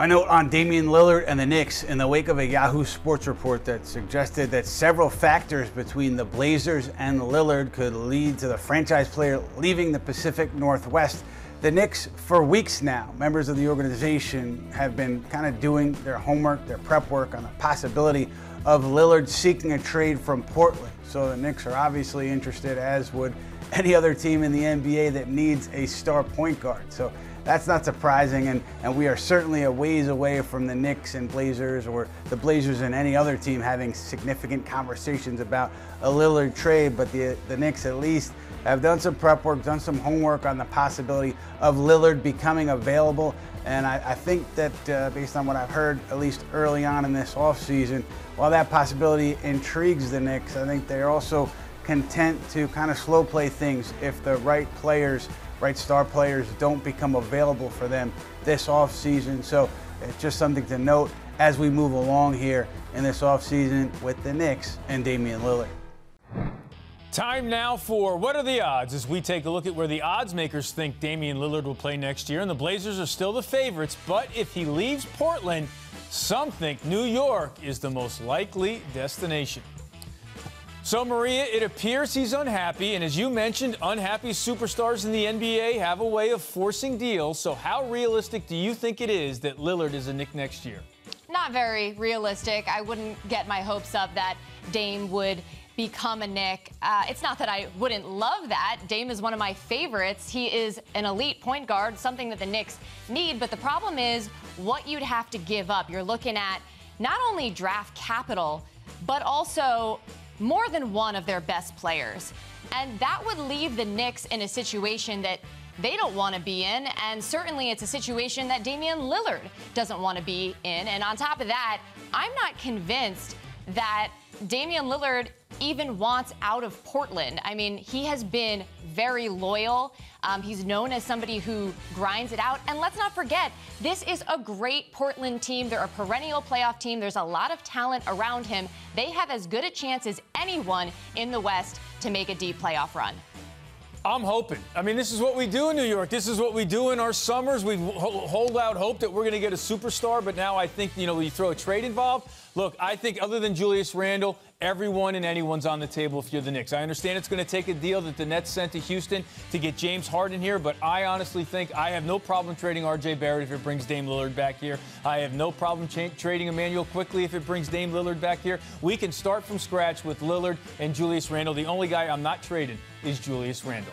A note on Damian Lillard and the Knicks in the wake of a Yahoo Sports report that suggested that several factors between the Blazers and Lillard could lead to the franchise player leaving the Pacific Northwest. The Knicks, for weeks now, members of the organization have been kind of doing their homework, their prep work on the possibility of Lillard seeking a trade from Portland. So the Knicks are obviously interested, as would any other team in the NBA that needs a star point guard. So that's not surprising, and we are certainly a ways away from the Knicks and Blazers, or the Blazers and any other team, having significant conversations about a Lillard trade, but the Knicks at least have done some prep work, done some homework on the possibility of Lillard becoming available, and I think that based on what I've heard, at least early on in this offseason, while that possibility intrigues the Knicks, I think they're also content to kind of slow play things if the right star players don't become available for them this offseason. So it's just something to note as we move along here in this offseason with the Knicks and Damian Lillard. Time now for What Are the Odds, as we take a look at where the odds makers think Damian Lillard will play next year. And the Blazers are still the favorites, but if he leaves Portland, some think New York is the most likely destination. So, Maria, it appears he's unhappy, and as you mentioned, unhappy superstars in the NBA have a way of forcing deals. So how realistic do you think it is that Lillard is a Knick next year? Not very realistic. I wouldn't get my hopes up that Dame would become a Knick. It's not that I wouldn't love that. Dame is one of my favorites. He is an elite point guard, something that the Knicks need. But the problem is what you'd have to give up. You're looking at not only draft capital, but also more than one of their best players. And that would leave the Knicks in a situation that they don't want to be in, and certainly it's a situation that Damian Lillard doesn't want to be in. And on top of that, I'm not convinced that Damian Lillard even wants out of Portland. I mean, he has been very loyal. He's known as somebody who grinds it out. And let's not forget, this is a great Portland team. They're a perennial playoff team. There's a lot of talent around him. They have as good a chance as anyone in the West to make a deep playoff run. I'm hoping. I mean, this is what we do in New York. This is what we do in our summers. We hold out hope that we're going to get a superstar, but now I think, you know, you throw a trade involved. Look, I think other than Julius Randle, everyone and anyone's on the table if you're the Knicks. I understand it's going to take a deal that the Nets sent to Houston to get James Harden here, but I honestly think I have no problem trading R.J. Barrett if it brings Dame Lillard back here. I have no problem trading Emmanuel Quickly if it brings Dame Lillard back here. We can start from scratch with Lillard and Julius Randle. The only guy I'm not trading is Julius Randle.